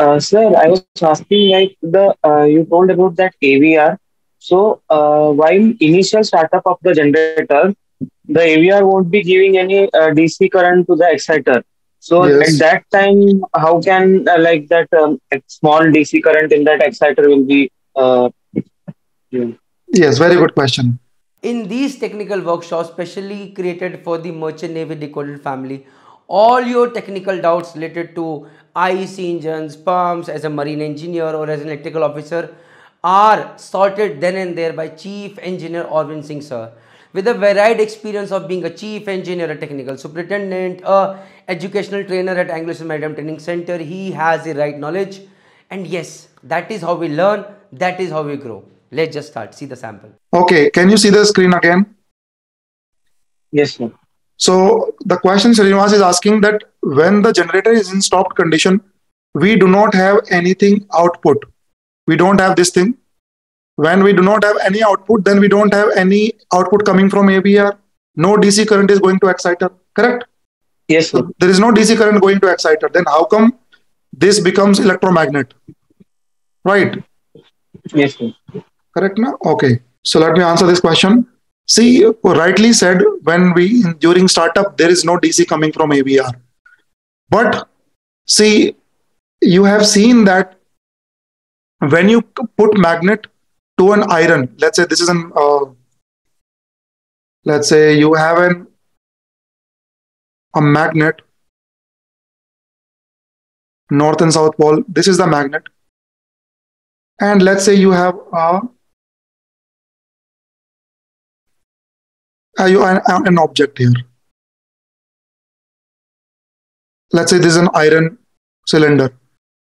Sir, I was asking, like, you told about that AVR. So while initial startup of the generator, the AVR won't be giving any DC current to the exciter. So yes. At that time, how can like that small DC current in that exciter will be? Yes, very good question. In these technical workshops, specially created for the Merchant Navy Decoded family, all your technical doubts related to IC engines, pumps, as a marine engineer or as an electrical officer, are sorted then and there by Chief Engineer Orvin Singh sir. With a varied experience of being a chief engineer, a technical superintendent, a educational trainer at Anglo-Eastern Maritime Training Center, he has the right knowledge. And yes, that is how we learn, that is how we grow. Let's just start, see the sample. Okay, can you see the screen again? Yes, sir. So the question Srinivas is asking that when the generator is in stopped condition, we do not have anything output. We don't have this thing. When we do not have any output, then we don't have any output coming from AVR. No DC current is going to exciter, correct? Yes, sir. So there is no DC current going to exciter. Then how come this becomes electromagnet? Right? Yes, sir. Correct, na? Okay. So let me answer this question. See, you rightly said when we, during startup, there is no DC coming from AVR. But see, you have seen that when you put magnet to an iron, let's say this is an, let's say you have a magnet, north and south pole, this is the magnet. And let's say you have an object here. Let's say this is an iron cylinder.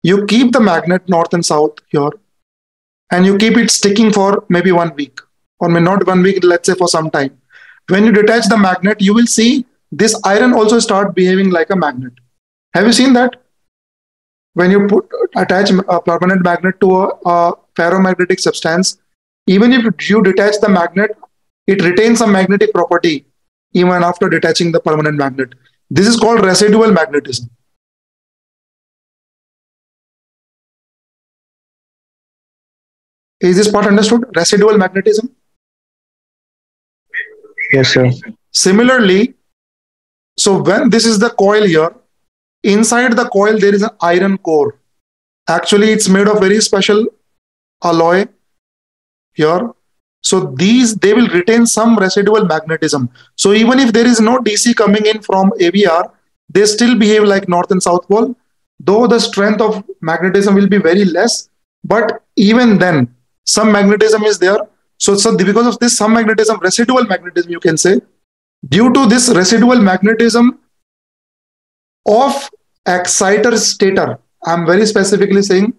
You keep the magnet north and south here, and you keep it sticking for maybe 1 week, or maybe not 1 week, let's say for some time. When you detach the magnet, you will see this iron also start behaving like a magnet. Have you seen that? When you attach a permanent magnet to a ferromagnetic substance, even if you detach the magnet, it retains a magnetic property even after detaching the permanent magnet. This is called residual magnetism. Is this part understood? Residual magnetism? Yes, sir. Similarly, so when this is the coil here, inside the coil there is an iron core. Actually, it's made of very special alloy here. So these, they will retain some residual magnetism. So even if there is no DC coming in from AVR, they still behave like north and south pole, though the strength of magnetism will be very less. But even then, some magnetism is there. So because of this, some magnetism, residual magnetism, you can say, due to this residual magnetism of exciter stator, I'm very specifically saying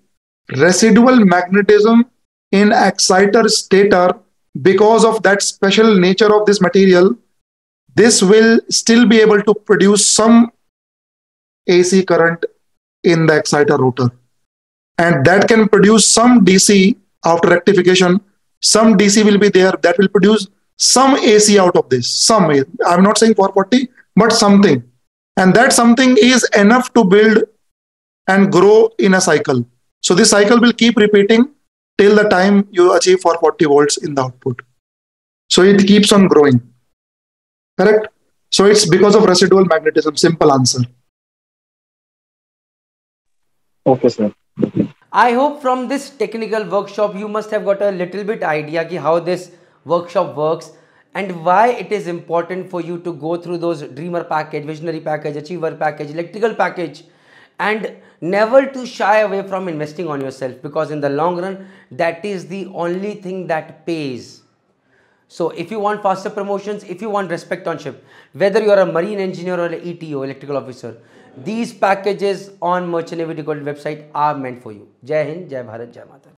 residual magnetism in exciter stator, because of that special nature of this material, this will still be able to produce some AC current in the exciter rotor. And that can produce some DC after rectification. Some DC will be there that will produce some AC out of this. Some, I'm not saying 440, but something. And that something is enough to build and grow in a cycle. So this cycle will keep repeating till the time you achieve 440 volts in the output. So it keeps on growing. Correct? So it's because of residual magnetism. Simple answer. Okay, sir. I hope from this technical workshop you must have got a little bit idea ki how this workshop works and why it is important for you to go through those dreamer package, visionary package, achiever package, electrical package, and never to shy away from investing on yourself, because in the long run that is the only thing that pays. So if you want faster promotions, if you want respect on ship, whether you are a marine engineer or an ETO, electrical officer, these packages on Merchant Navy Decoded website are meant for you. Jai Hind, Jai Bharat, Jai Mata.